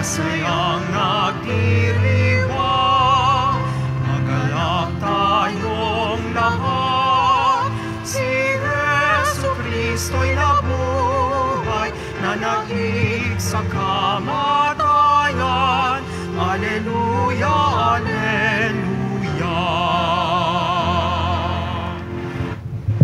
masayang nagdiriwa, magalak tayong lahat. Si Yesu Kristo'y nabuhay, nanahig sa kamatayan. Alleluia, alleluia.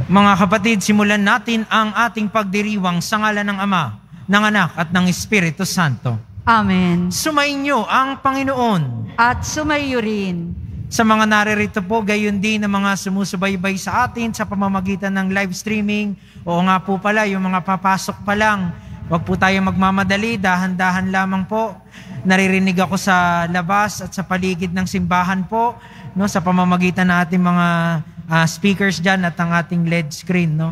Mga kapatid, simulan natin ang ating pagdiriwang sa ngalan ng Ama, ng Anak at ng Espiritu Santo. Amen. Sumainyo ang Panginoon. At sumaiyo rin. Sa mga naririto po, gayon din ang mga sumusubaybay sa atin sa pamamagitan ng live streaming. Oo nga po pala, yung mga papasok pa lang, huwag po tayo magmamadali, dahan-dahan lamang po. Naririnig ako sa labas at sa paligid ng simbahan po, no, sa pamamagitan ng ating mga speakers dyan at ang ating LED screen, no?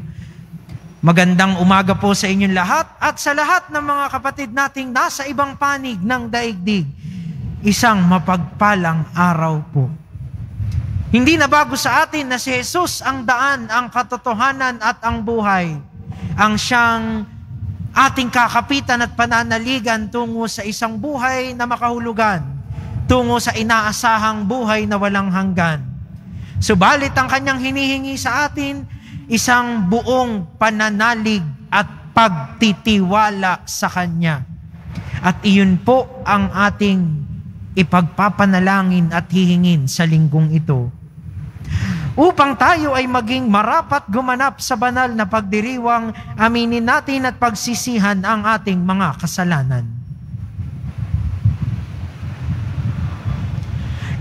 Magandang umaga po sa inyong lahat at sa lahat ng mga kapatid nating nasa ibang panig ng daigdig. Isang mapagpalang araw po. Hindi na bago sa atin na si Jesus ang daan, ang katotohanan at ang buhay, ang siyang ating kakapitan at pananaligan tungo sa isang buhay na makahulugan, tungo sa inaasahang buhay na walang hanggan. Subalit ang kanyang hinihingi sa atin, isang buong pananalig at pagtitiwala sa Kanya. At iyon po ang ating ipagpapanalangin at hihingin sa linggong ito. Upang tayo ay maging marapat gumanap sa banal na pagdiriwang, aminin natin at pagsisihan ang ating mga kasalanan.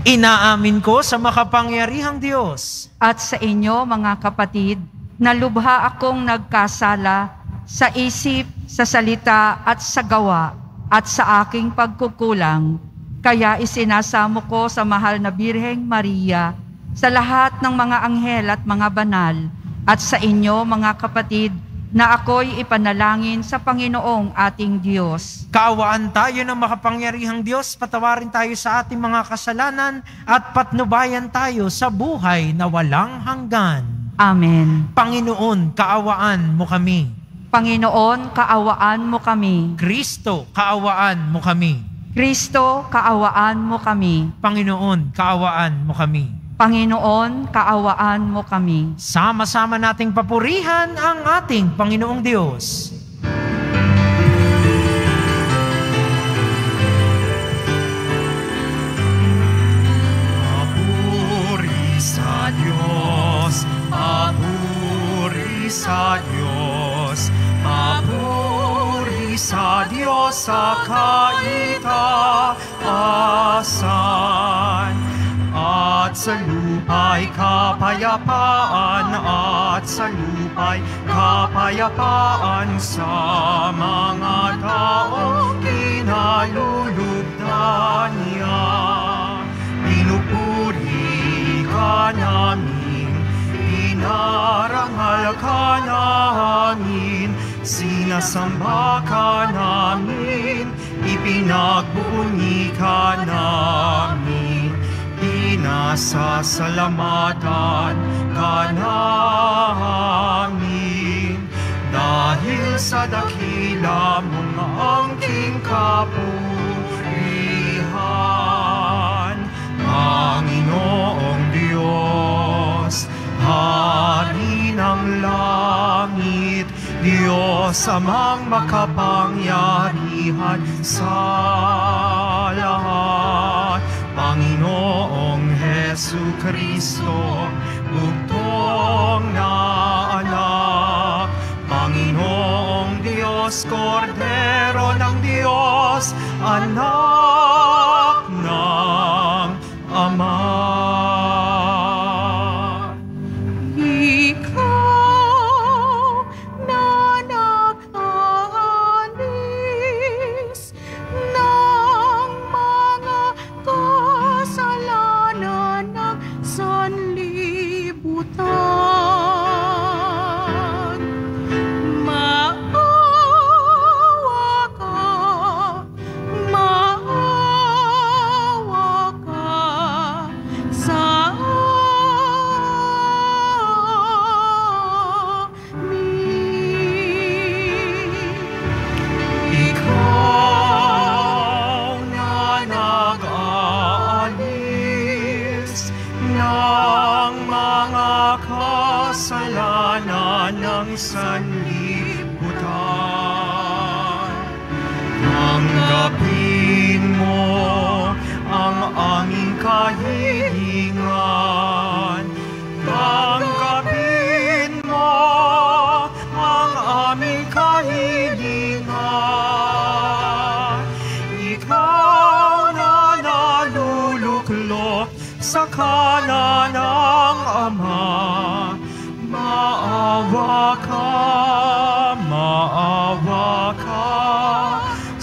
Inaamin ko sa makapangyarihang Diyos at sa inyo, mga kapatid, na lubha akong nagkasala sa isip, sa salita at sa gawa at sa aking pagkukulang. Kaya isinasamo ko sa mahal na Birheng Maria, sa lahat ng mga anghel at mga banal, at sa inyo, mga kapatid, na ako'y ipanalangin sa Panginoong ating Diyos. Kaawaan tayo ng makapangyarihang Diyos, patawarin tayo sa ating mga kasalanan at patnubayan tayo sa buhay na walang hanggan. Amen. Panginoon, kaawaan mo kami. Panginoon, kaawaan mo kami. Kristo, kaawaan mo kami. Kristo, kaawaan mo kami. Panginoon, kaawaan mo kami. Panginoon, kaawaan mo kami. Sama-sama nating papurihan ang ating Panginoong Diyos. Papuri sa Diyos, papuri sa Diyos sa kaitaasan. At sa lupa'y kapayapaan, at sa lupa'y kapayapaan sa mga taong kinalulugdan niya. Pinupuri ka namin, pinarangal ka namin, sinasamba ka namin, ipinagbubuni ka namin. Nasasalamatan ka namin dahil sa dakila mong angking kapurihan. Panginoong Diyos, Hari ng langit, Diyos amang makapangyarihan sa lahat. Panginoong Hesu Kristo, bugtong na anak, Panginoong Diyos, Kordero ng Diyos, anak ng Ama. Maawa ka, maawa sa kanan ng Ama. Maawa ka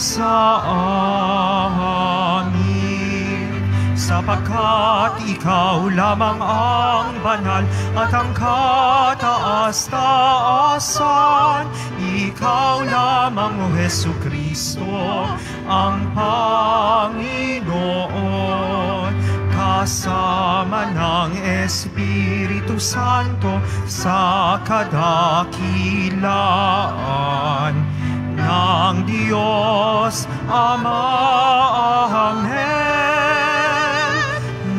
sa amin, sapagkat Ikaw lamang ang banal at ang kataas-taasan. Ikaw lamang, O Hesu Kristo, ang Panginoon, kasama ng Espiritu Santo sa kadakilaan ng Diyos Ama. Amen.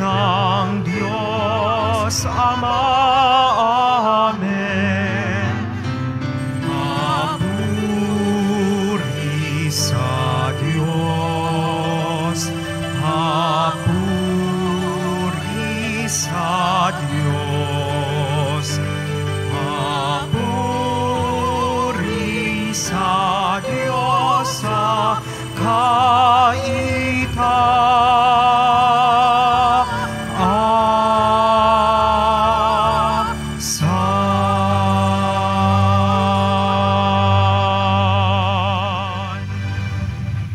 Ng Diyos Ama. Amen. Papuri sa Diyos. Papuri sa Diyos sa kaitaasan.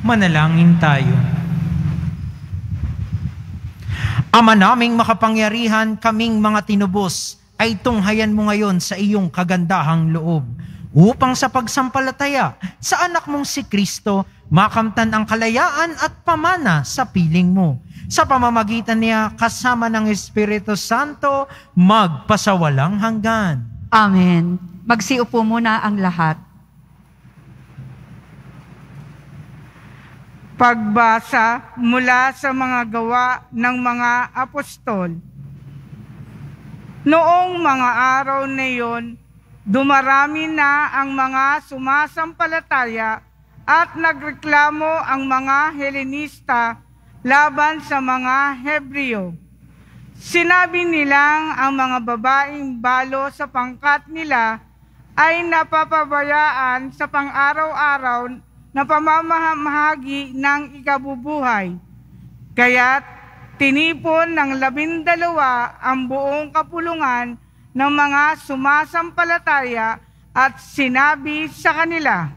Manalangin tayo. Ama naming makapangyarihan, kaming mga tinubos ay tunghayan mo ngayon sa iyong kagandahang loob, upang sa pagsampalataya sa anak mong si Kristo, makamtan ang kalayaan at pamana sa piling mo. Sa pamamagitan niya, kasama ng Espiritu Santo, magpasawalang hanggan. Amen. Magsiupo muna ang lahat. Pagbasa mula sa mga gawa ng mga apostol. Noong mga araw na iyon, dumarami na ang mga sumasampalataya at nagreklamo ang mga Helenista laban sa mga Hebreo. Sinabi nilang ang mga babaeng balo sa pangkat nila ay napapabayaan sa pang-araw-araw na pamamahagi ng ikabubuhay. Kaya't tinipon ng 12 ang buong kapulungan ng mga sumasampalataya at sinabi sa kanila,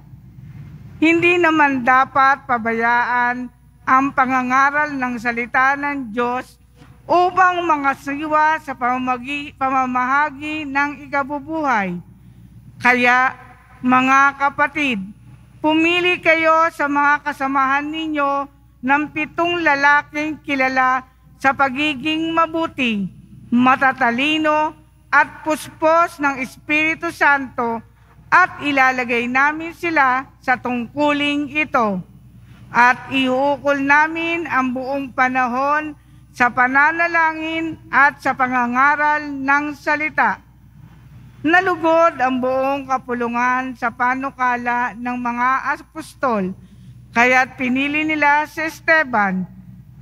"Hindi naman dapat pabayaan ang pangangaral ng salita ng Diyos upang mangasiwa sa pamamahagi ng ikabubuhay. Kaya, mga kapatid, pumili kayo sa mga kasamahan ninyo ng 7 lalaking kilala sa pagiging mabuti, matatalino at puspos ng Espiritu Santo, at ilalagay namin sila sa tungkuling ito. At iuukol namin ang buong panahon sa pananalangin at sa pangangaral ng salita." Nalugod ang buong kapulungan sa panukala ng mga apostol, kaya't pinili nila si Esteban,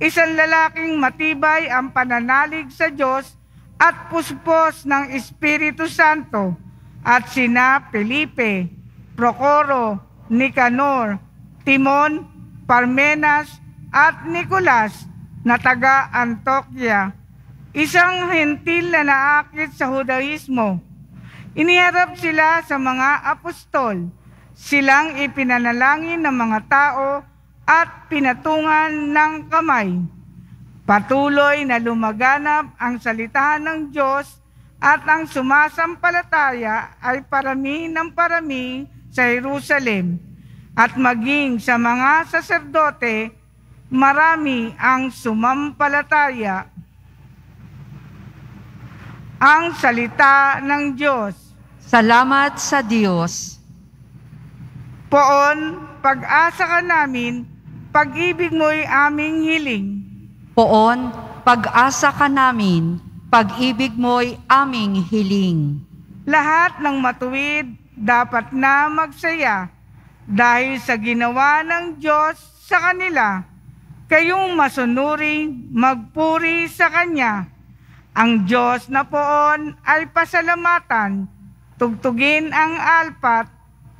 isang lalaking matibay ang pananalig sa Diyos at puspos ng Espiritu Santo, at sina Felipe, Procoro, Nicanor, Timon, Parmenas at Nicolas na taga Antioquia, isang hentil na naakit sa Judaismo. Iniharap sila sa mga apostol. Silang ipinanalangin ng mga tao at pinatungan ng kamay. Patuloy na lumaganap ang salita ng Diyos at ang sumasampalataya ay parami ng parami sa Jerusalem. At maging sa mga saserdote, marami ang sumampalataya. Ang salita ng Diyos. Salamat sa Diyos. Poon, pag-asa ka namin, pag-ibig mo'y aming hiling. Poon, pag-asa ka namin, pag-ibig mo'y aming hiling. Lahat ng matuwid dapat na magsaya dahil sa ginawa ng Diyos sa kanila. Kayong masunuri, magpuri sa Kanya. Ang Diyos na Poon ay pasalamatan. Tugtugin ang alpat,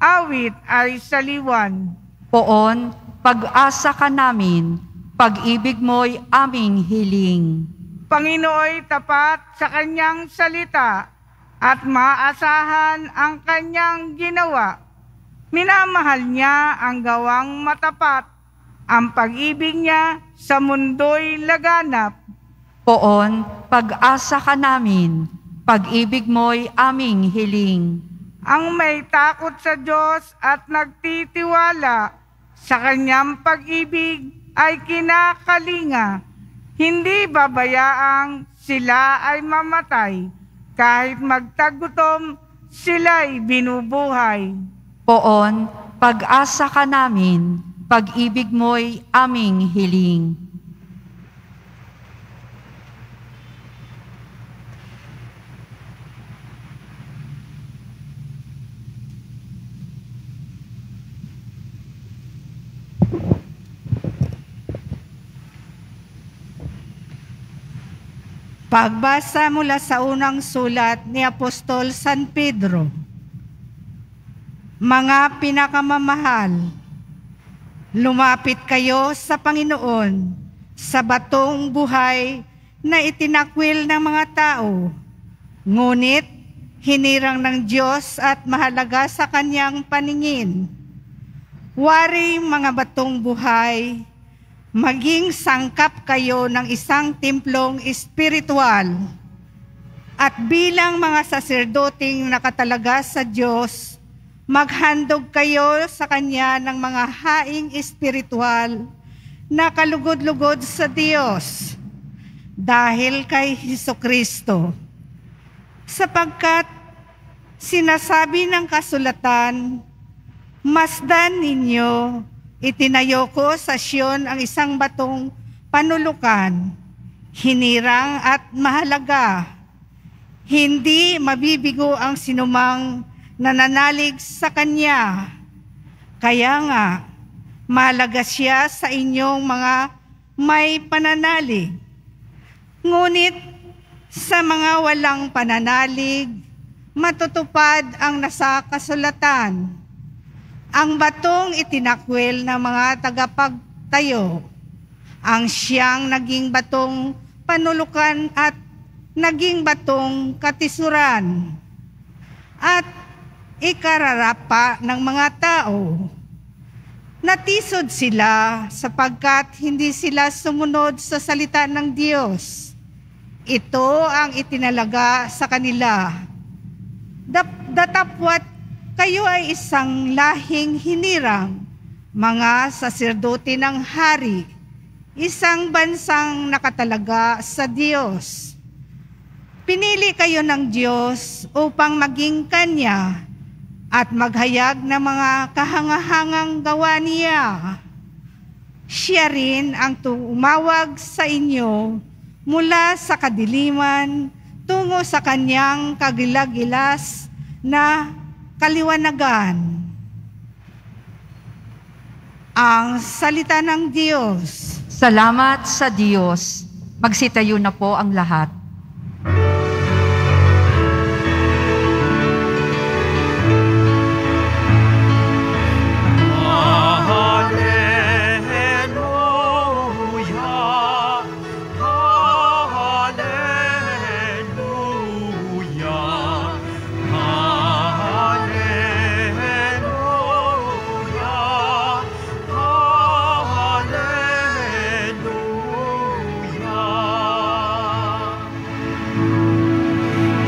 awit ay saliwan. Poon, pag-asa ka namin, pag-ibig mo'y aming hiling. Panginooy tapat sa kanyang salita at maasahan ang kanyang ginawa. Minamahal niya ang gawang matapat, ang pag-ibig niya sa mundo'y laganap. Poon, pag-asa ka namin, pag-ibig mo'y aming hiling. Ang may takot sa Diyos at nagtitiwala sa kanyang pag-ibig ay kinakalinga. Hindi babayaang sila ay mamatay. Kahit magtagutom, sila'y binubuhay. Poon, pag-asa ka namin, pag-ibig mo'y aming hiling. Pagbasa mula sa unang sulat ni Apostol San Pedro. Mga pinakamamahal, lumapit kayo sa Panginoon sa batong buhay na itinakwil ng mga tao, ngunit hinirang ng Diyos at mahalaga sa kanyang paningin. Wari mga batong buhay, maging sangkap kayo ng isang timplong espiritual at bilang mga saserdoting nakatalaga sa Diyos, maghandog kayo sa Kanya ng mga haing espiritual na kalugod-lugod sa Diyos dahil kay Hesukristo. Sapagkat sinasabi ng kasulatan, masdan ninyo, itinayo ko sa Siyon ang isang batong panulukan, hinirang at mahalaga. Hindi mabibigo ang sinumang nananalig sa Kanya. Kaya nga, mahalaga siya sa inyong mga may pananalig. Ngunit sa mga walang pananalig, matutupad ang nasa kasulatan. Ang batong itinakwil ng mga tagapagtayo, ang siyang naging batong panulukan at naging batong katisuran, at ikararapa ng mga tao. Natisod sila sapagkat hindi sila sumunod sa salita ng Diyos. Ito ang itinalaga sa kanila. Datapwat kayo ay isang lahing hinirang, mga saserdote ng hari, isang bansang nakatalaga sa Diyos. Pinili kayo ng Diyos upang maging Kanya at maghayag ng mga kahangahangang gawa niya. Siya rin ang tumawag sa inyo mula sa kadiliman tungo sa Kanyang kagilagilas na kaliwanagan. Ang salita ng Diyos. Salamat sa Diyos. Magsitayo na po ang lahat.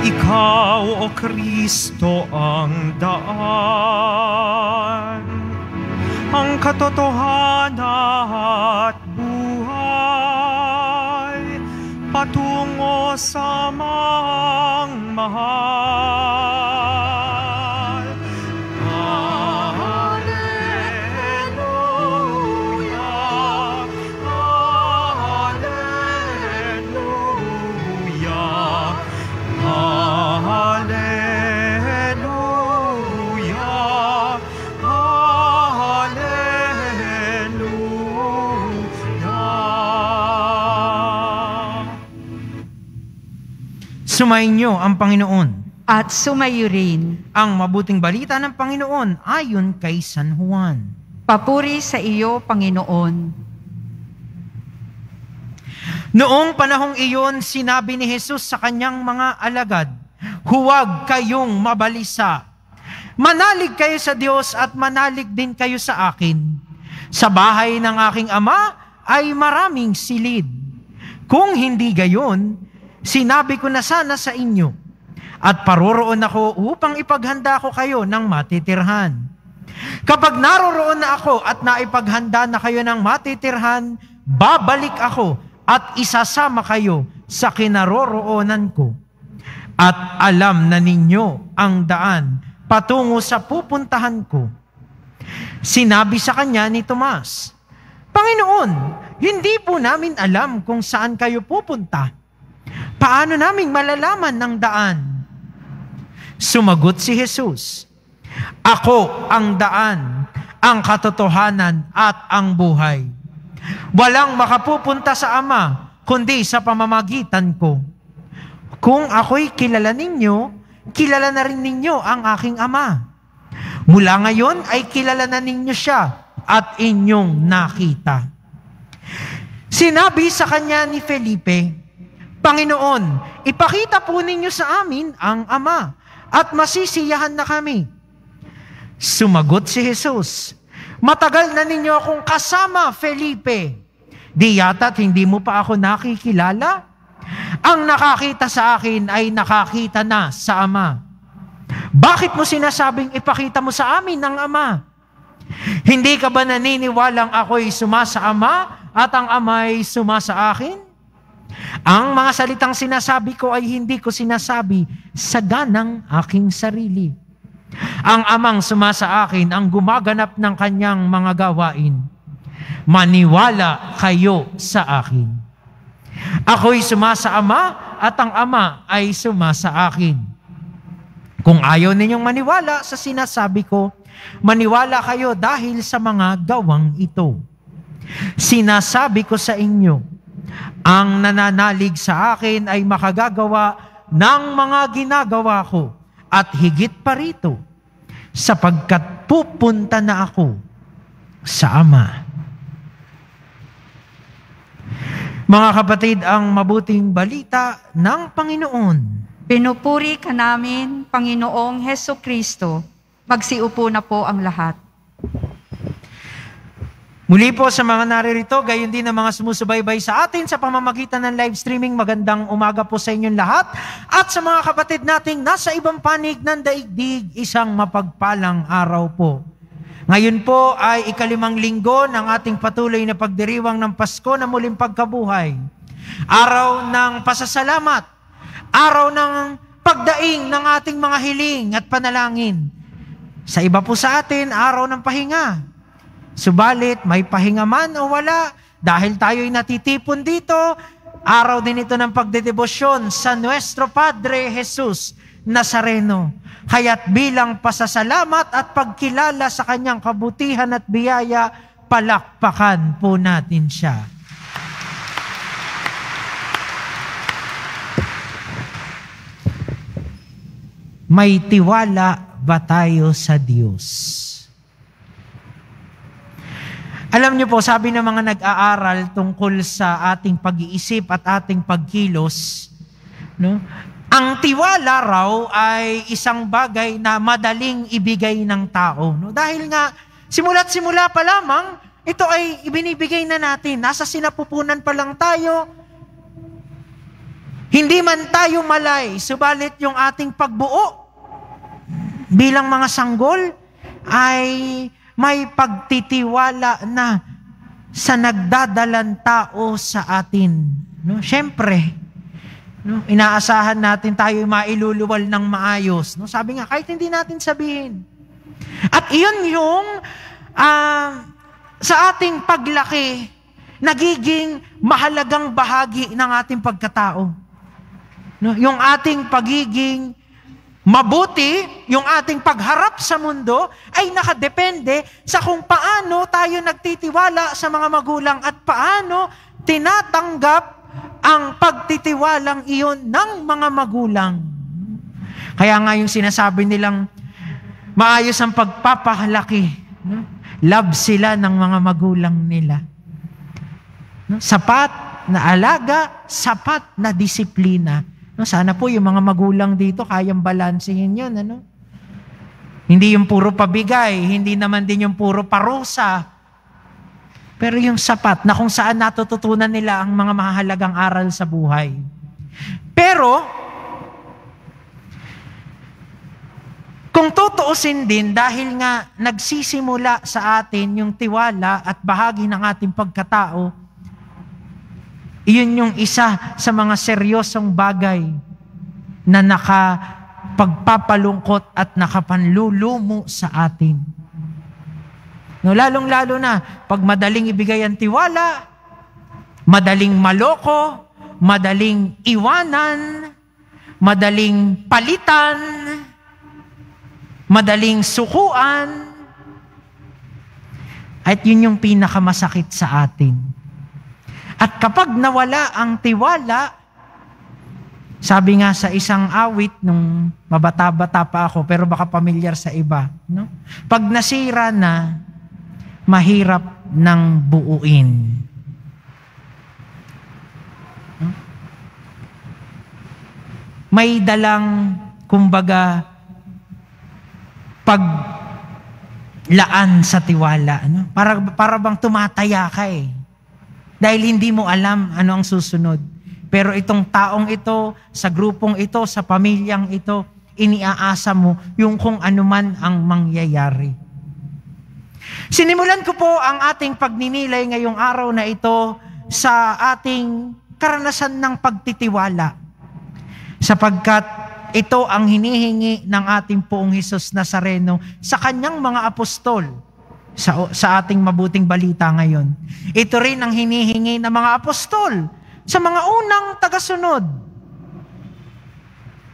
Ikaw, O Kristo, ang daan, ang katotohanan at buhay, patungo sa mangmahal. Sumainyo ang Panginoon. At sumayo rin. Ang mabuting balita ng Panginoon ayon kay San Juan. Papuri sa iyo, Panginoon. Noong panahong iyon, sinabi ni Jesus sa kanyang mga alagad, huwag kayong mabalisa. Manalig kayo sa Diyos at manalig din kayo sa akin. Sa bahay ng aking ama ay maraming silid. Kung hindi gayon, sinabi ko na sana sa inyo, at paroroon ako upang ipaghanda ko kayo ng matitirhan. Kapag naroroon na ako at naipaghanda na kayo ng matitirhan, babalik ako at isasama kayo sa kinaroroonan ko. At alam na ninyo ang daan patungo sa pupuntahan ko. Sinabi sa kanya ni Tomas, Panginoon, hindi po namin alam kung saan kayo pupunta. Paano naming malalaman ang daan? Sumagot si Jesus, Ako ang daan, ang katotohanan at ang buhay. Walang makapupunta sa Ama, kundi sa pamamagitan ko. Kung ako'y kilala ninyo, kilala na rin ninyo ang aking Ama. Mula ngayon ay kilala na ninyo siya at inyong nakita. Sinabi sa kanya ni Felipe, Panginoon, ipakita po ninyo sa amin ang Ama at masisiyahan na kami. Sumagot si Jesus, Matagal na ninyo akong kasama, Felipe. Di yata't hindi mo pa ako nakikilala? Ang nakakita sa akin ay nakakita na sa Ama. Bakit mo sinasabing ipakita mo sa amin ang Ama? Hindi ka ba naniniwalang ako'y sumasa Ama at ang Ama'y sumasa akin? Ang mga salitang sinasabi ko ay hindi ko sinasabi sa ganang aking sarili. Ang Amang sumasa akin ang gumaganap ng kanyang mga gawain. Maniwala kayo sa akin. Ako'y sumasa Ama at ang Ama ay sumasa akin. Kung ayaw ninyong maniwala sa sinasabi ko, maniwala kayo dahil sa mga gawang ito. Sinasabi ko sa inyo, ang nananalig sa akin ay makagagawa ng mga ginagawa ko at higit pa rito, sapagkat pupunta na ako sa Ama. Mga kapatid, ang mabuting balita ng Panginoon. Pinupuri ka namin, Panginoong Heso Kristo. Magsiupo na po ang lahat. Muli po sa mga naririto, gayon din ang mga sumusubaybay sa atin sa pamamagitan ng live streaming. Magandang umaga po sa inyong lahat. At sa mga kapatid nating nasa ibang panig ng daigdig, isang mapagpalang araw po. Ngayon po ay ikalimang linggo ng ating patuloy na pagdiriwang ng Pasko na muling pagkabuhay. Araw ng pasasalamat, araw ng pagdaing ng ating mga hiling at panalangin. Sa iba po sa atin, araw ng pahinga. Subalit, may pahinga man o wala, dahil tayo'y natitipon dito, araw din ito ng pagdedebosyon sa Nuestro Padre Jesus Nazareno. Kaya't bilang pasasalamat at pagkilala sa kanyang kabutihan at biyaya, palakpakan po natin siya. May tiwala ba tayo sa Diyos? Alam niyo po, sabi ng mga nag-aaral tungkol sa ating pag-iisip at ating pagkilos, no? Ang tiwala raw ay isang bagay na madaling ibigay ng tao. No? Dahil nga, simula't-simula pa lamang, ito ay ibinibigay na natin. Nasa sinapupunan pa lang tayo. Hindi man tayo malay, subalit yung ating pagbuo bilang mga sanggol ay may pagtitiwala na sa nagdadalang tao sa atin. No? Siyempre, no, inaasahan natin tayo mailuluwal ng maayos. No, sabi nga, kahit hindi natin sabihin. At iyon yung sa ating paglaki, nagiging mahalagang bahagi ng ating pagkatao. No, yung ating pagiging mabuti, yung ating pagharap sa mundo, ay nakadepende sa kung paano tayo nagtitiwala sa mga magulang at paano tinatanggap ang pagtitiwalang iyon ng mga magulang. Kaya nga yung sinasabi nilang maayos ang pagpapahalaki. Love sila ng mga magulang nila. Sapat sapat na alaga, sapat na disiplina. No, sana po yung mga magulang dito kayang balansehin yun. Ano? Hindi yung puro pabigay, hindi naman din yung puro parusa. Pero yung sapat na kung saan natututunan nila ang mga mahalagang aral sa buhay. Pero, kung tutuusin din, dahil nga nagsisimula sa atin yung tiwala at bahagi ng ating pagkatao, iyon yung isa sa mga seryosong bagay na nakapagpapalungkot at nakapanlulumo sa atin. No, lalong-lalo na, pag madaling ibigay ang tiwala, madaling maloko, madaling iwanan, madaling palitan, madaling sukuan, at yun yung pinakamasakit sa atin. At kapag nawala ang tiwala, sabi nga sa isang awit, nung mabata-bata pa ako, pero baka pamilyar sa iba, no? Pag nasira na, mahirap nang buuin. May dalang, kumbaga, paglaan sa tiwala. No? Para bang tumataya ka eh. Dahil hindi mo alam ano ang susunod. Pero itong taong ito, sa grupong ito, sa pamilyang ito, iniaasa mo yung kung anuman ang mangyayari. Sinimulan ko po ang ating pagninilay ngayong araw na ito sa ating karanasan ng pagtitiwala. Sapagkat ito ang hinihingi ng ating Poong Jesus Nazareno sa kanyang mga apostol sa ating mabuting balita ngayon. Ito rin ang hinihingi ng mga apostol sa mga unang tagasunod.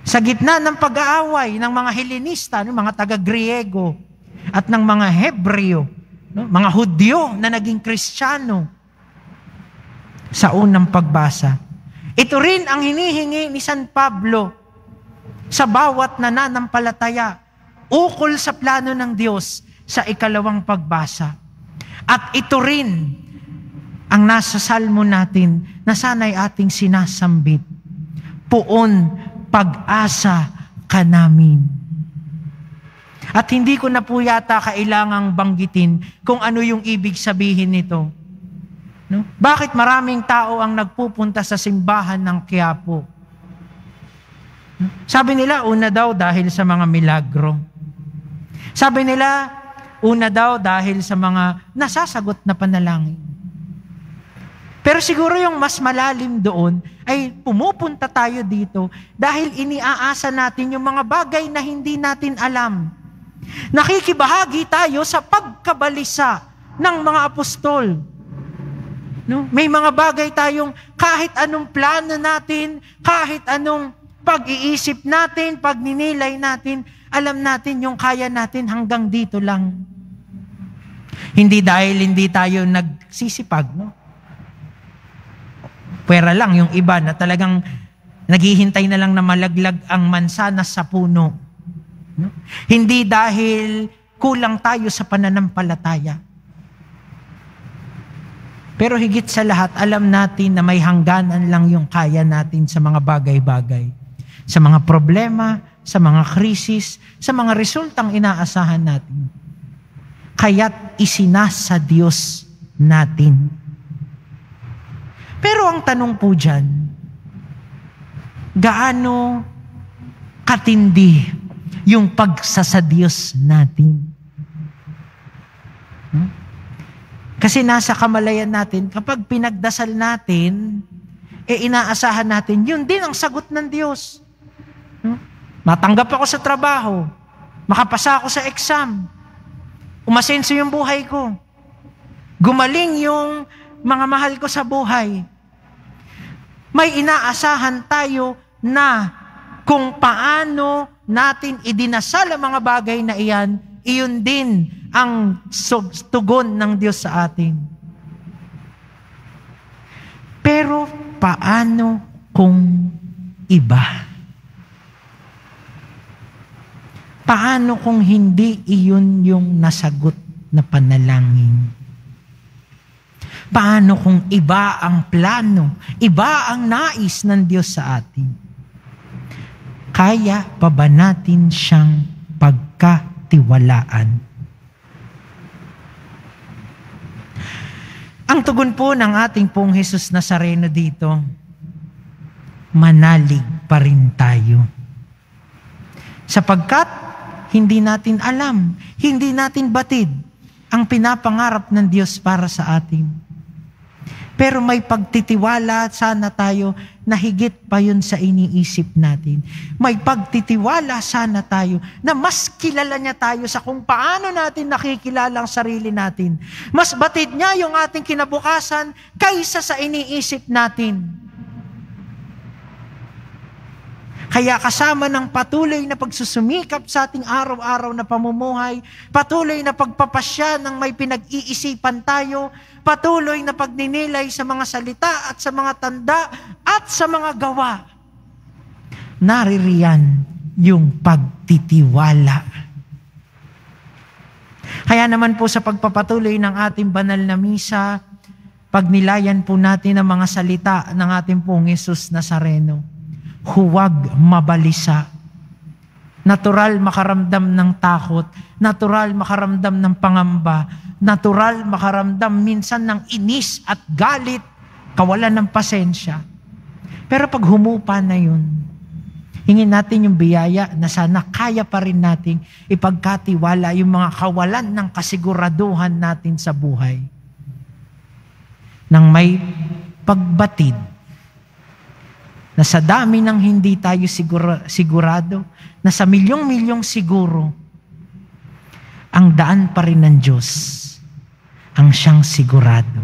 Sa gitna ng pag-aaway ng mga Helenista, ng mga taga-Griego, at ng mga Hebreo, mga Hudyo na naging Kristiyano sa unang pagbasa. Ito rin ang hinihingi ni San Pablo sa bawat nananampalataya ukol sa plano ng Diyos sa ikalawang pagbasa. At ito rin ang nasa salmo natin na sana'y ating sinasambit. Puon, pag-asa ka namin. At hindi ko na po yata kailangang banggitin kung ano yung ibig sabihin nito. No? Bakit maraming tao ang nagpupunta sa simbahan ng Quiapo? No? Sabi nila, una daw dahil sa mga milagro. Sabi nila, una daw dahil sa mga nasasagot na panalangin. Pero siguro yung mas malalim doon ay pumupunta tayo dito dahil iniaasa natin yung mga bagay na hindi natin alam. Nakikibahagi tayo sa pagkabalisa ng mga apostol. No? May mga bagay tayong kahit anong plano natin, kahit anong pag-iisip natin, pagninilay natin, alam natin yung kaya natin hanggang dito lang. Hindi dahil hindi tayo nagsisipag, no? Pwera lang yung iba na talagang naghihintay na lang na malaglag ang mansanas sa puno. No? Hindi dahil kulang tayo sa pananampalataya. Pero higit sa lahat, alam natin na may hangganan lang yung kaya natin sa mga bagay-bagay. Sa mga problema, sa mga krisis, sa mga resultang inaasahan natin. Kaya't isinasa Diyos natin. Pero ang tanong po dyan, gaano katindi yung pagsasadyos natin? Hmm? Kasi nasa kamalayan natin, kapag pinagdasal natin, inaasahan natin, yun din ang sagot ng Diyos. Hmm? Matanggap ako sa trabaho, makapasa ako sa exam, umasenso yung buhay ko, gumaling yung mga mahal ko sa buhay. May inaasahan tayo na kung paano natin idinasal ang mga bagay na iyan, iyon din ang tugon ng Diyos sa atin. Pero paano kung iba? Paano kung hindi iyon yung nasagot na panalangin? Paano kung iba ang plano, iba ang nais ng Diyos sa atin? Kaya pa ba natin siyang pagkatiwalaan? Ang tugon po ng ating pong Jesus Nazareno dito, manalig pa rin tayo. Sapagkat hindi natin alam, hindi natin batid ang pinapangarap ng Diyos para sa atin. Pero may pagtitiwala sana tayo na higit pa yun sa iniisip natin. May pagtitiwala sana tayo na mas kilala niya tayo sa kung paano natin nakikilala ang sarili natin. Mas batid niya yung ating kinabukasan kaysa sa iniisip natin. Kaya kasama ng patuloy na pagsusumikap sa ating araw-araw na pamumuhay, patuloy na pagpapasya ng may pinag-iisipan tayo, patuloy na pagninilay sa mga salita at sa mga tanda at sa mga gawa, naririyan yung pagtitiwala. Kaya naman po sa pagpapatuloy ng ating banal na misa, pagnilayan po natin ang mga salita ng ating pong Jesus Nazareno. Huwag mabalisa. Natural makaramdam ng takot, natural makaramdam ng pangamba, natural makaramdam minsan ng inis at galit, kawalan ng pasensya. Pero pag humupa na yun, hingin natin yung biyaya na sana kaya pa rin nating ipagkatiwala yung mga kawalan ng kasiguraduhan natin sa buhay. Nang may pagbatid na sa dami ng hindi tayo sigurado, na sa milyong-milyong siguro, ang daan pa rin ng Diyos, ang siyang sigurado.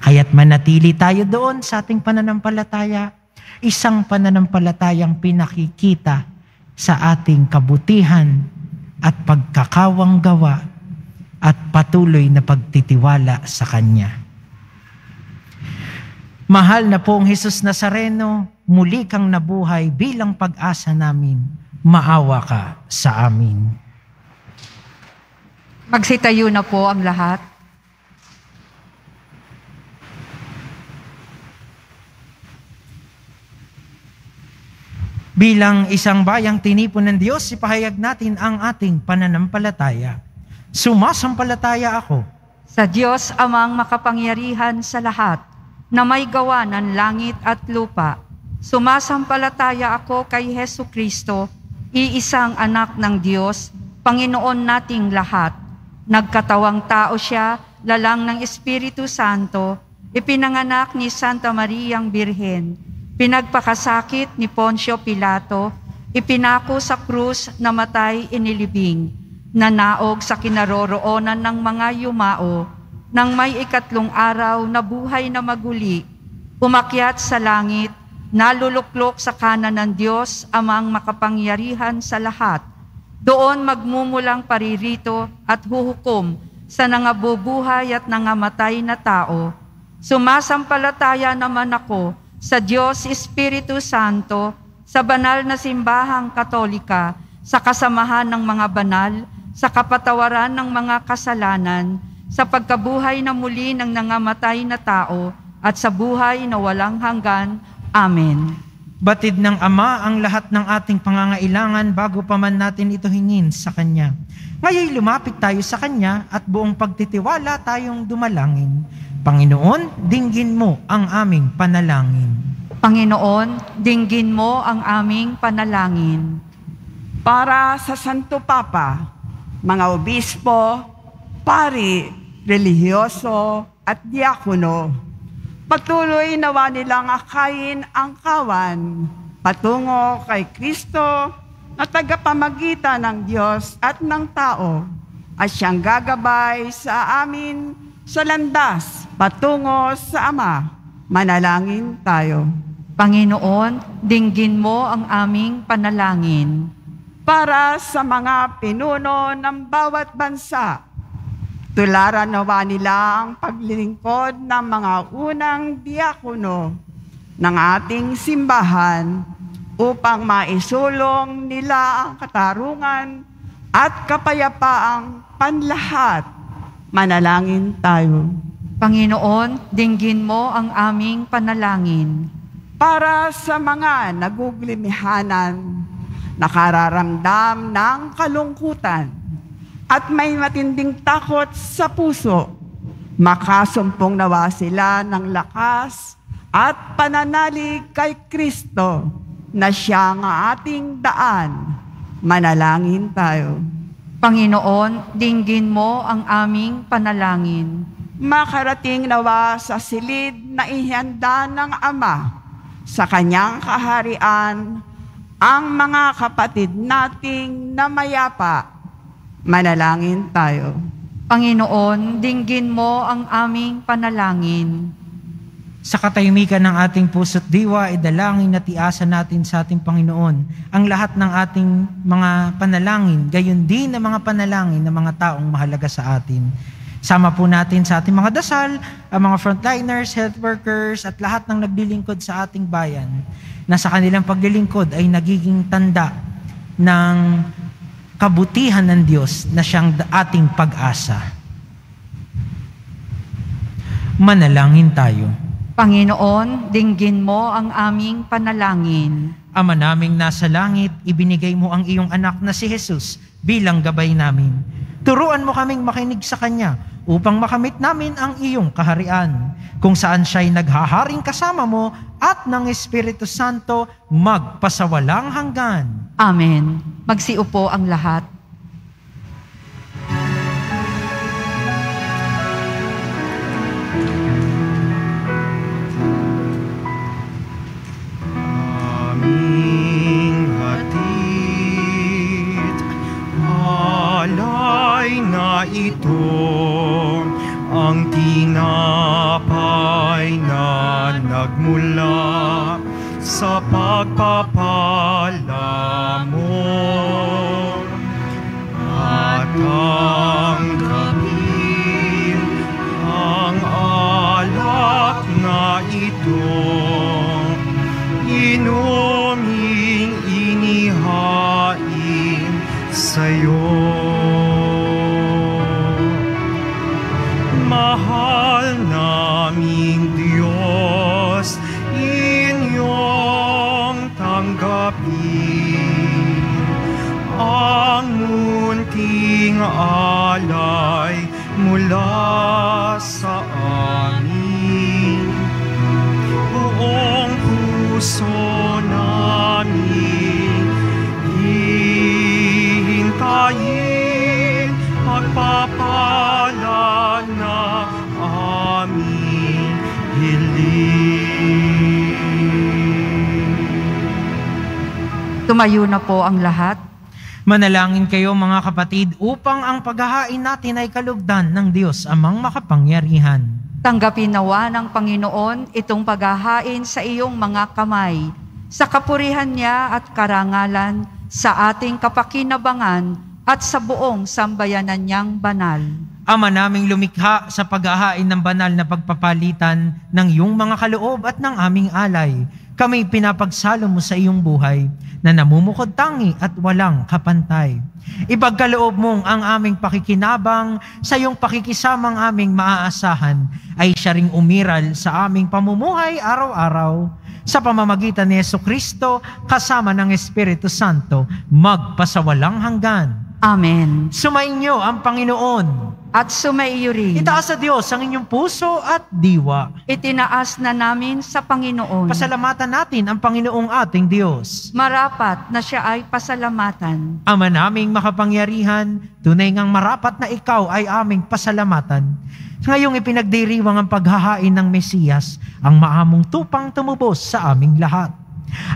Kaya't manatili tayo doon sa ating pananampalataya, isang pananampalatayang pinakikita sa ating kabutihan at pagkakawang gawa at patuloy na pagtitiwala sa Kanya. Mahal na pong Jesus Nazareno, muli kang nabuhay bilang pag-asa namin. Maawa ka sa amin. Magsitayo na po ang lahat. Bilang isang bayang tinipon ng Diyos, ipahayag natin ang ating pananampalataya. Sumasampalataya ako sa Diyos Amang makapangyarihan sa lahat, na may gawa ng langit at lupa. Sumasampalataya ako kay Hesu Kristo, iisang anak ng Diyos, Panginoon nating lahat. Nagkatawang tao siya, lalang ng Espiritu Santo, ipinanganak ni Santa Mariang Birhen, pinagpakasakit ni Poncio Pilato, ipinako sa krus, namatay, inilibing, nanaog sa kinaroroonan ng mga yumao, nang may 3 araw na buhay na maguli, umakyat sa langit, naluluklok sa kanan ng Diyos Amang makapangyarihan sa lahat. Doon magmumulang paririto at huhukom sa nangabubuhay at nangamatay na tao. Sumasampalataya naman ako sa Diyos Espiritu Santo, sa banal na simbahang Katolika, sa kasamahan ng mga banal, sa kapatawaran ng mga kasalanan, sa pagkabuhay na muli ng nangamatay na tao, at sa buhay na walang hanggan. Amen. Batid ng Ama ang lahat ng ating pangangailangan bago pa man natin ito hingin sa Kanya. Ngayon lumapit tayo sa Kanya at buong pagtitiwala tayong dumalangin. Panginoon, dinggin mo ang aming panalangin. Panginoon, dinggin mo ang aming panalangin. Para sa Santo Papa, mga obispo, pari, relihiyoso at diakono, patuloy nawa nilang akayin ang kawan patungo kay Kristo na tagapamagitan ng Diyos at ng tao, at siyang gagabay sa amin sa landas patungo sa Ama. Manalangin tayo. Panginoon, dinggin mo ang aming panalangin. Para sa mga pinuno ng bawat bansa, tularan nawa nila ang paglilingkod ng mga unang diakono ng ating simbahan upang maisulong nila ang katarungan at kapayapaang panlahat. Manalangin tayo. Panginoon, dinggin mo ang aming panalangin. Para sa mga naguglimihanan, nakararamdam ng kalungkutan, at may matinding takot sa puso, makasumpong nawa sila ng lakas at pananalig kay Kristo na siya ang ating daan. Manalangin tayo. Panginoon, dinggin mo ang aming panalangin. Makarating nawa sa silid na ihanda ng Ama sa kanyang kaharian ang mga kapatid nating namayapa. Manalangin tayo. Panginoon, dinggin mo ang aming panalangin. Sa katahimikan ng ating puso't diwa, idalangin na tiasan natin sa ating Panginoon ang lahat ng ating mga panalangin, gayon din ang mga panalangin ng mga taong mahalaga sa atin. Sama po natin sa ating mga dasal, ang mga frontliners, health workers, at lahat ng naglilingkod sa ating bayan na sa kanilang paglilingkod ay nagiging tanda ng kabutihan ng Diyos na siyang ating pag-asa. Manalangin tayo. Panginoon, dinggin mo ang aming panalangin. Ama naming nasa langit, ibinigay mo ang iyong anak na si Jesus bilang gabay namin. Turuan mo kaming makinig sa Kanya upang makamit namin ang iyong kaharian, kung saan siya'y naghaharing kasama mo at ng Espiritu Santo magpasawalang hanggan. Amen. Magsiupo ang lahat. Aming hatid, alay na ito. Ang tinapay na nagmula sa pagpapala mo at tanggapin ang alak na ito, inuming inihain sa'yo. Mahal naming Diyos, inyong tanggapin ang munting alay mula sa amin. Buong puso namin hihintayin pagpapala na aming hiling. Tumayo na po ang lahat. Manalangin kayo mga kapatid upang ang paghahain natin ay kalugdan ng Diyos Amang makapangyarihan. Tanggapin nawa ng Panginoon itong paghahain sa iyong mga kamay, sa kapurihan niya at karangalan, sa ating kapakinabangan at sa buong sambayanan niyang banal. Ama naming lumikha, sa paghahain ng banal na pagpapalitan ng iyong mga kaloob at ng aming alay, kami pinapagsalo mo sa iyong buhay na namumukod tangi at walang kapantay. Ipagkaloob mong ang aming pakikinabang sa iyong pakikisamang aming maaasahan ay siya ring umiral sa aming pamumuhay araw-araw. Sa pamamagitan ni Jesucristo kasama ng Espiritu Santo, magpasawalang hanggan. Amen. Sumainyo ang Panginoon. At sumaiyo rin. Itaas sa Diyos ang inyong puso at diwa. Itinaas na namin sa Panginoon. Pasalamatan natin ang Panginoong ating Diyos. Marapat na siya ay pasalamatan. Ama naming makapangyarihan, tunay ngang marapat na ikaw ay aming pasalamatan. Ngayong ipinagdiriwang ang paghahain ng Mesiyas, ang maamong tupang tumubos sa aming lahat.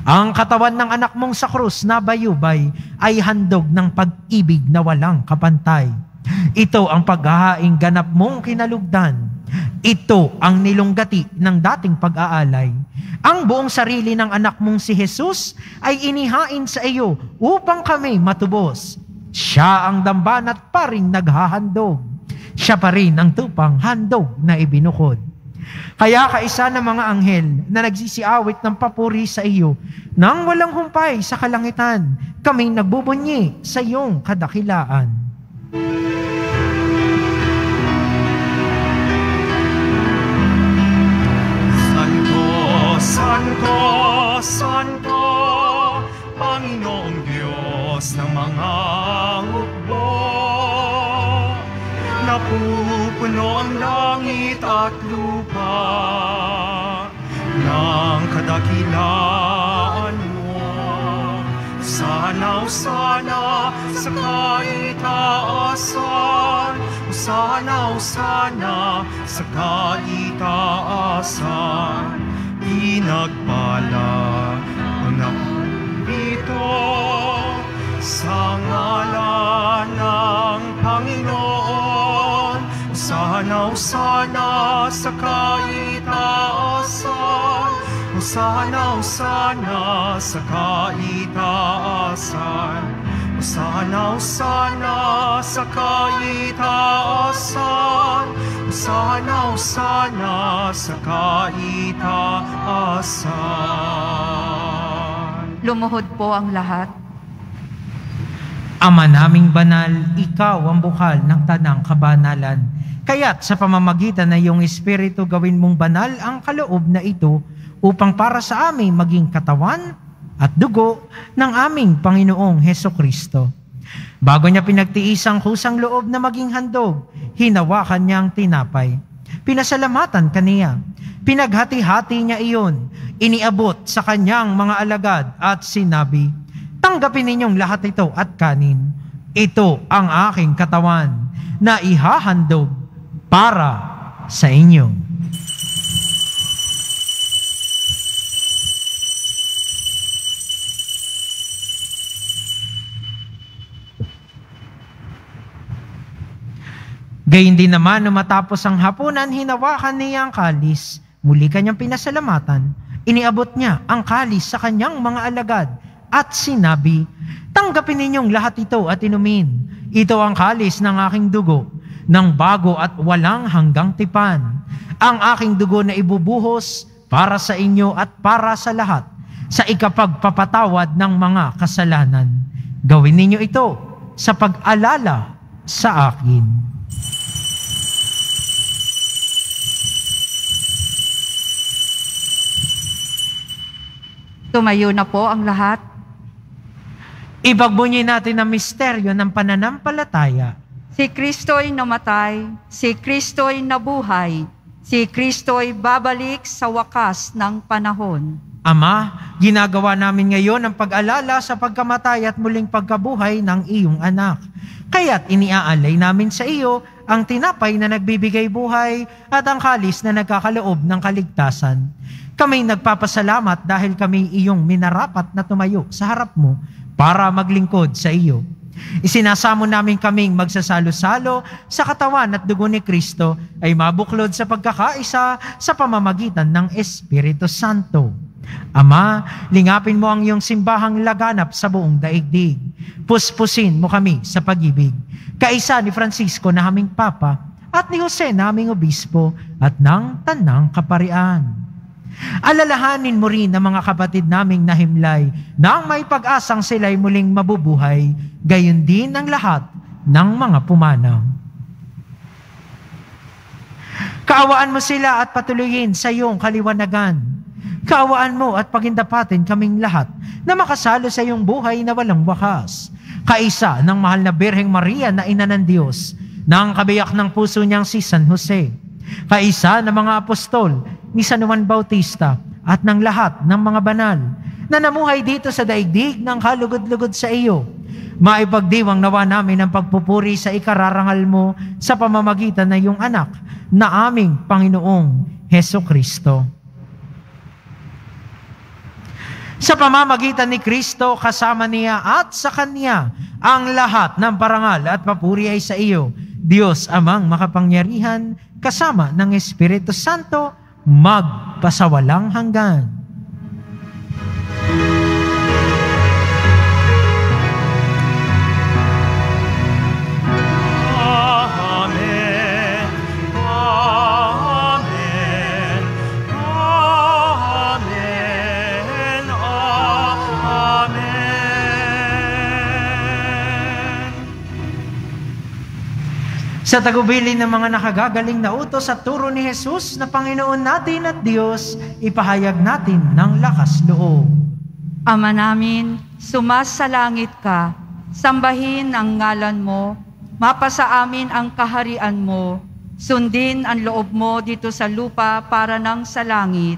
Ang katawan ng anak mong sa krus na bayubay ay handog ng pag-ibig na walang kapantay. Ito ang paghahaing ganap mong kinalugdan. Ito ang nilunggati ng dating pag-aalay. Ang buong sarili ng anak mong si Jesus ay inihain sa iyo upang kami matubos. Siya ang damban at paring naghahandog. Siya pa rin ang tupang handog na ibinukod. Kaya kaisa ng mga anghel na nagsisiawit ng papuri sa iyo nang walang humpay sa kalangitan, kaming nagbubunyi sa iyong kadakilaan. puno ang langit at lupa ng kadakilaan mo. Sanaw sana sa kaitaasan, sanaw sana sa kaitaasan, pinagpala ang nito sa ngalan ng Panginoon. Sanaw sana sa kaitaasan, sanaw sana sa kaitaasan, sanaw sana sa kaitaasan, sanaw sana sa kaitaasan. Lumuhod po ang lahat. Ama naming banal, ikaw ang bukal ng tanang kabanalan. Kaya't sa pamamagitan ng iyong Espiritu, gawin mong banal ang kaloob na ito upang para sa amin maging katawan at dugo ng aming Panginoong Hesukristo. Bago niya pinagtiis ang kusang loob na maging handog, hinawakan niya ang tinapay. Pinasalamatan kaniya. Pinaghati-hati niya iyon. Iniabot sa kanyang mga alagad at sinabi, "Tanggapin ninyong lahat ito at kanin. Ito ang aking katawan na ihahandog para sa inyo." Gayun din naman, nung matapos ang hapunan, hinawakan niya ang kalis. Muli kanyang pinasalamatan. Iniabot niya ang kalis sa kanyang mga alagad at sinabi, "Tanggapin ninyong lahat ito at inumin. Ito ang kalis ng aking dugo, ng bago at walang hanggang tipan. Ang aking dugo na ibubuhos para sa inyo at para sa lahat, sa ikapagpapatawad ng mga kasalanan. Gawin ninyo ito sa pag-alala sa akin." Tumayo na po ang lahat. Ibagbunyi natin ang misteryo ng pananampalataya. Si Kristo'y namatay, si Kristo'y nabuhay, si Kristo'y babalik sa wakas ng panahon. Ama, ginagawa namin ngayon ang pag-alala sa pagkamatay at muling pagkabuhay ng iyong anak. Kaya't iniaalay namin sa iyo ang tinapay na nagbibigay buhay at ang kalis na nagkakaloob ng kaligtasan. Kami nagpapasalamat dahil kami iyong minarapat na tumayo sa harap mo para maglingkod sa iyo. Isinasamo namin kaming magsasalo-salo sa katawan at dugo ni Kristo ay mabuklod sa pagkakaisa sa pamamagitan ng Espiritu Santo. Ama, lingapin mo ang iyong simbahang laganap sa buong daigdig. Puspusin mo kami sa pag-ibig. Kaisa ni Francisco na aming Papa at ni Jose na aming Obispo at ng Tanang Kaparian. Alalahanin mo rin ang mga kapatid naming nahimlay na may pag-asang sila'y muling mabubuhay, gayon din ang lahat ng mga pumanaw. Kaawaan mo sila at patuloyin sa iyong kaliwanagan. Kaawaan mo at pagindapatin kaming lahat na makasalo sa iyong buhay na walang wakas. Kaisa ng mahal na Birheng Maria na ina ng Diyos, na ang kabiyak ng puso niyang si San Jose. Kaisa ng mga apostol ni San Juan Bautista at ng lahat ng mga banal na namuhay dito sa daigdig ng kalugod-lugod sa iyo. Maipagdiwang nawa namin ang pagpupuri sa ikararangal mo sa pamamagitan ng iyong anak na aming Panginoong Hesukristo. Sa pamamagitan ni Kristo, kasama niya at sa Kanya, ang lahat ng parangal at papuri ay sa iyo, Diyos Amang makapangyarihan, kasama ng Espiritu Santo, magpasawalang hanggan. Amen. Amen. Amen. Amen. Sa tagubilin ng mga nakagagaling na utos at turo ni Jesus na Panginoon natin at Diyos, ipahayag natin ng lakas loob. Ama namin, sumasalangit ka, sambahin ang ngalan mo, mapasa amin ang kaharian mo, Sundin ang loob mo dito sa lupa para nang sa langit.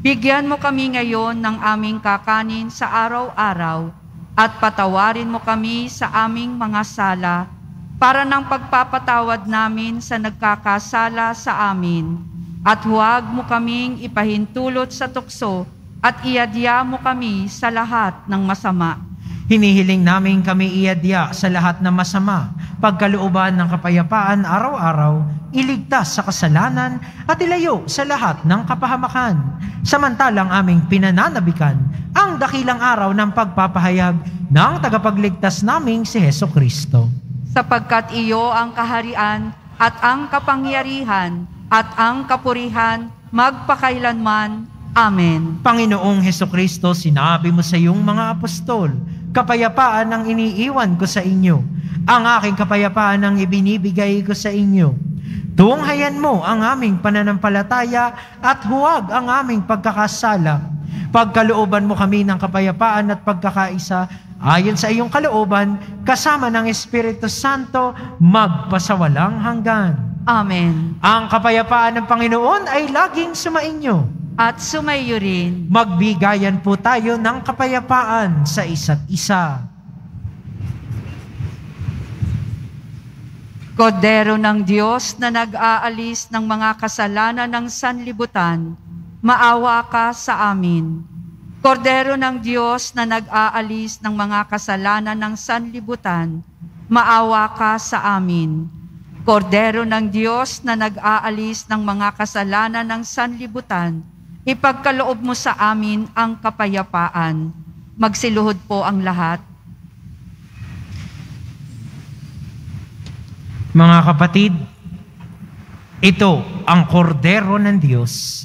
Bigyan mo kami ngayon ng aming kakanin sa araw-araw at patawarin mo kami sa aming mga sala para nang pagpapatawad namin sa nagkakasala sa amin. At huwag mo kaming ipahintulot sa tukso at iadya mo kami sa lahat ng masama. Hinihiling namin kami iadya sa lahat ng masama, pagkalooban ng kapayapaan araw-araw, iligtas sa kasalanan at ilayo sa lahat ng kapahamakan. Samantalang aming pinananabikan ang dakilang araw ng pagpapahayag ng tagapagligtas naming si Hesukristo. Sapagkat iyo ang kaharian at ang kapangyarihan at ang kapurihan magpakailanman. Amen. Panginoong Hesukristo, sinabi mo sa iyong mga apostol, kapayapaan ang iniiwan ko sa inyo. Ang aking kapayapaan ang ibinibigay ko sa inyo. Tunghayan mo ang aming pananampalataya at huwag ang aming pagkakasala. Pagkalooban mo kami ng kapayapaan at pagkakaisa, ayon sa iyong kalooban, kasama ng Espiritu Santo, magpasawalang hanggan. Amen. Ang kapayapaan ng Panginoon ay laging sumainyo. At sumaiyo rin. Magbigayan po tayo ng kapayapaan sa isa't isa. Kordero ng Diyos na nag-aalis ng mga kasalanan ng sanlibutan, maawa ka sa amin. Kordero ng Diyos na nag-aalis ng mga kasalanan ng sanlibutan, maawa ka sa amin. Kordero ng Diyos na nag-aalis ng mga kasalanan ng sanlibutan, ipagkaloob mo sa amin ang kapayapaan. Magsiluhod po ang lahat. Mga kapatid, ito ang kordero ng Diyos.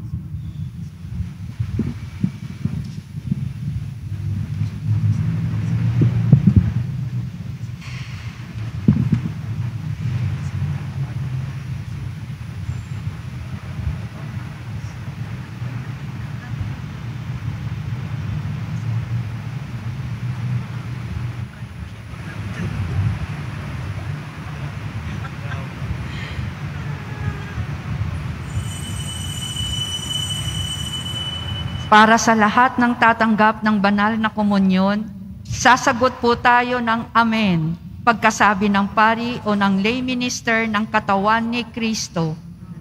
Para sa lahat ng tatanggap ng banal na komunyon, sasagot po tayo ng Amen, pagkasabi ng pari o ng lay minister ng katawan ni Kristo,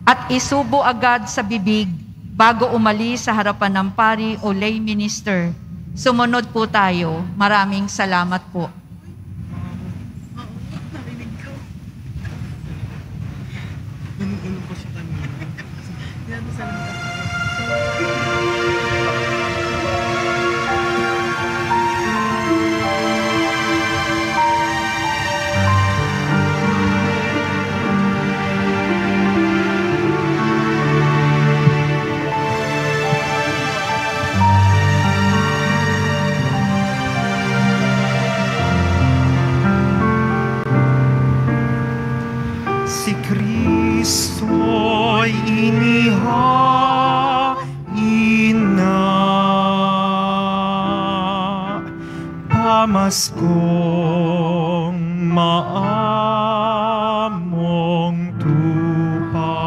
at isubo agad sa bibig bago umalis sa harapan ng pari o lay minister. Sumunod po tayo. Maraming salamat po. Kong maamong tupa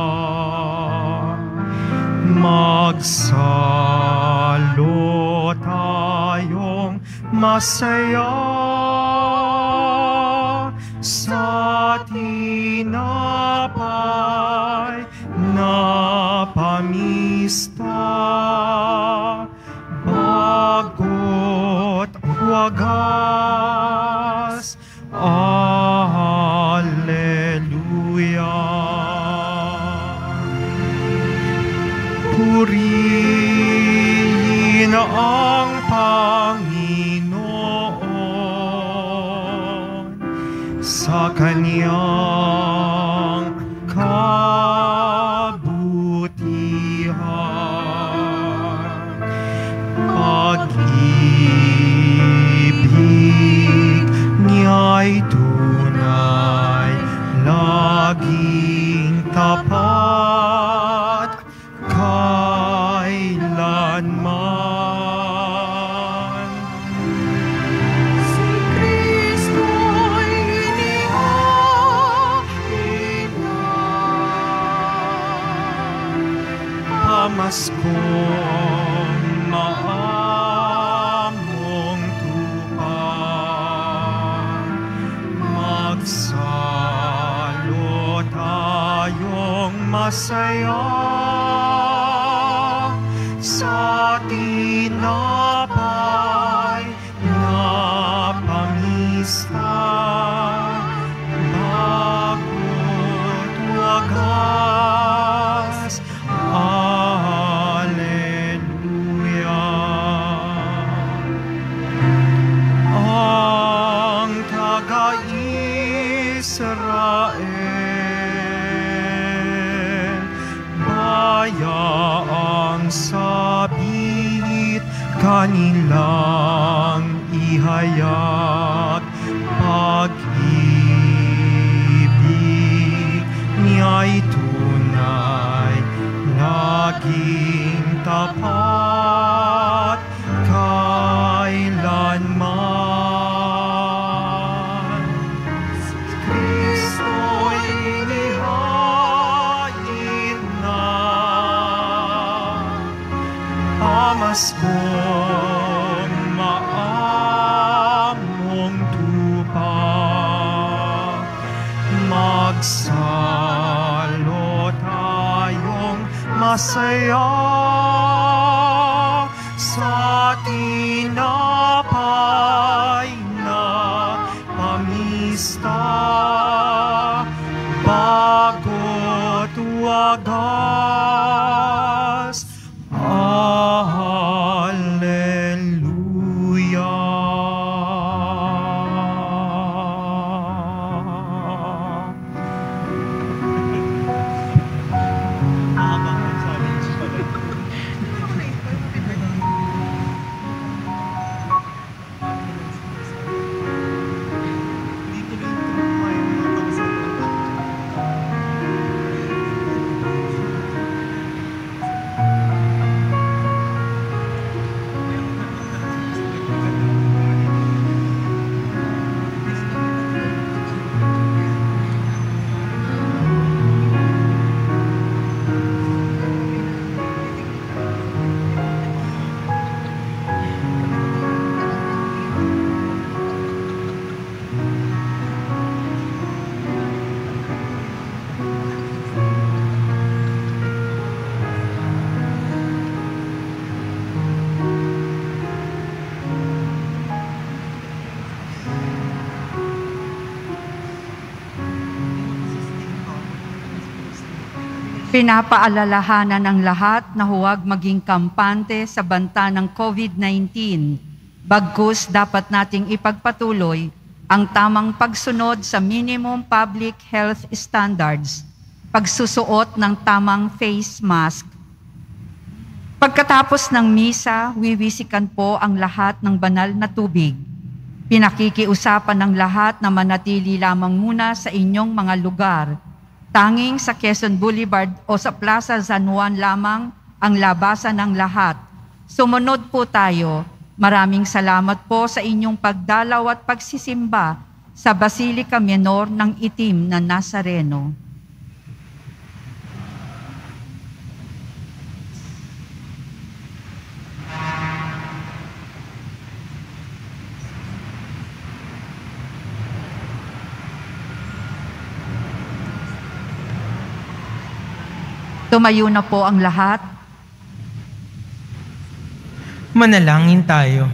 magsalo tayong masaya sa tinapay na pamista bagot wagas. Alleluia. Purihin ang Panginoon sa kanyang kabutihan. Mas kong maamong tupa, magsalo tayong masaya sa tinapay na pamista nagot wagas. Israel, bayaang sabit kanilang ihayag pag-ibig niya'y tunay laging tapat kailanman. Mas kong maamong tupa, magsalo tayong masaya sa tinapay na pamista bago't wagas. Pinapaalalahanan ng lahat na huwag maging kampante sa banta ng COVID-19. Bagkus dapat nating ipagpatuloy ang tamang pagsunod sa minimum public health standards, pagsusuot ng tamang face mask. Pagkatapos ng misa, wiwisikan po ang lahat ng banal na tubig. Pinakikiusapan ng lahat na manatili lamang muna sa inyong mga lugar. Tanging sa Quezon Boulevard o sa Plaza San Juan lamang ang labasan ng lahat. Sumunod po tayo. Maraming salamat po sa inyong pagdalaw at pagsisimba sa Basilica Menor ng Itim na Nazareno. Tumayo na po ang lahat. Manalangin tayo.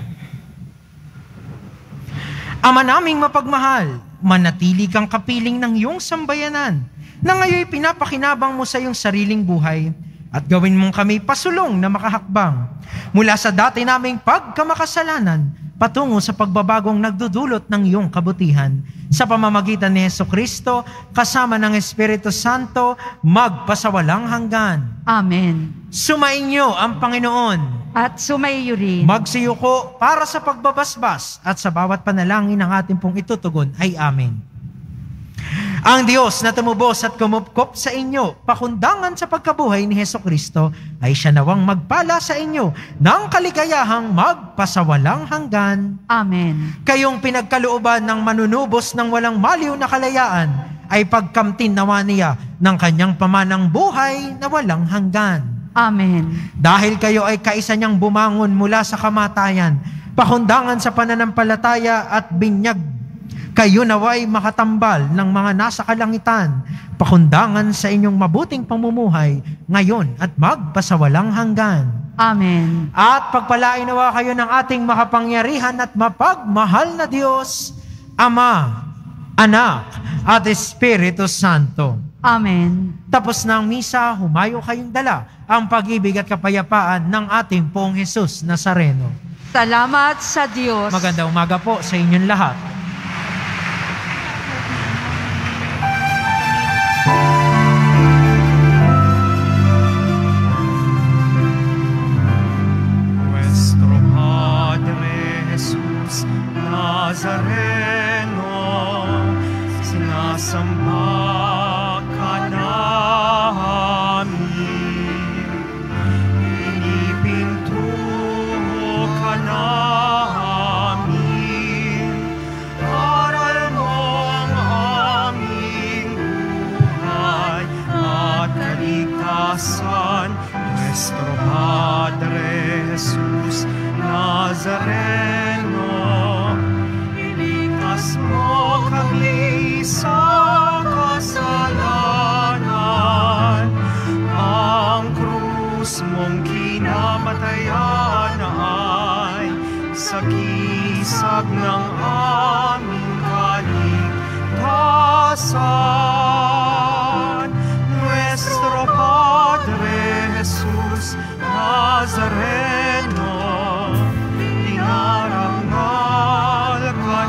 Ama naming mapagmahal, manatili kang kapiling ng iyong sambayanan na ngayon pinapakinabang mo sa iyong sariling buhay at gawin mong kami pasulong na makahakbang mula sa dati naming pagkamakasalanan patungo sa pagbabagong nagdudulot ng iyong kabutihan. Sa pamamagitan ni Jesucristo, kasama ng Espiritu Santo, magpasawalang hanggan. Amen. Sumainyo ang Panginoon. At sumaiyo rin. Magsiyuko para sa pagbabasbas at sa bawat panalangin ng ating pong itutugon ay amen. Ang Diyos na tumubos at kumupkop sa inyo, pakundangan sa pagkabuhay ni Jesucristo, ay siya nawang magpala sa inyo ng kaligayahang magpasawalang hanggan. Amen. Kayong pinagkalooban ng manunubos ng walang maliw na kalayaan, ay pagkamtin nawa niya ng kanyang pamanang buhay na walang hanggan. Amen. Dahil kayo ay kaisa niyang bumangon mula sa kamatayan, pakundangan sa pananampalataya at binyag, kayo naway makatambal ng mga nasa kalangitan, pakundangan sa inyong mabuting pamumuhay ngayon at magpasawalang hanggan. Amen. At pagpalain nawa kayo ng ating makapangyarihan at mapagmahal na Diyos, Ama, Anak, at Espiritu Santo. Amen. Tapos na ang misa, humayo kayong dala ang pag-ibig at kapayapaan ng ating Poong Jesus Nazareno. Salamat sa Diyos. Magandang umaga po sa inyong lahat. Nazareno, sinasamba ka namin, inipintuho ka namin, aral mo ang aming buhay at kaligtasan, Nuestro Padre Jesus Nazareno. Mo kami sa kasalanan, ang krus mong kinamatayan ay sagisag ng aming kaligtasan. Nuestro Padre Jesus Nazareno, inarangal ka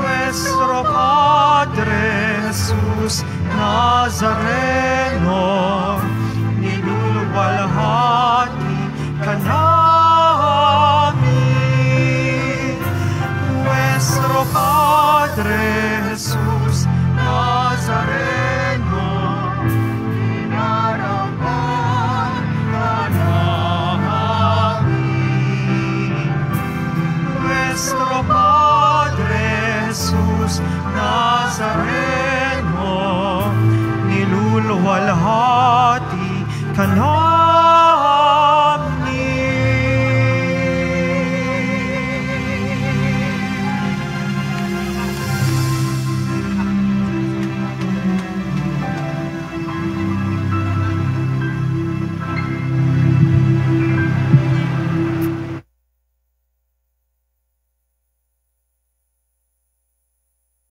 Nuestro Padre Jesus Nazareno, niluluwalhati ka namin. Nuestro Padre Jesus Nazareno, inarampal ka namin. Nuestro Padre Jesus Nazareno, niluluwalhati ka namin.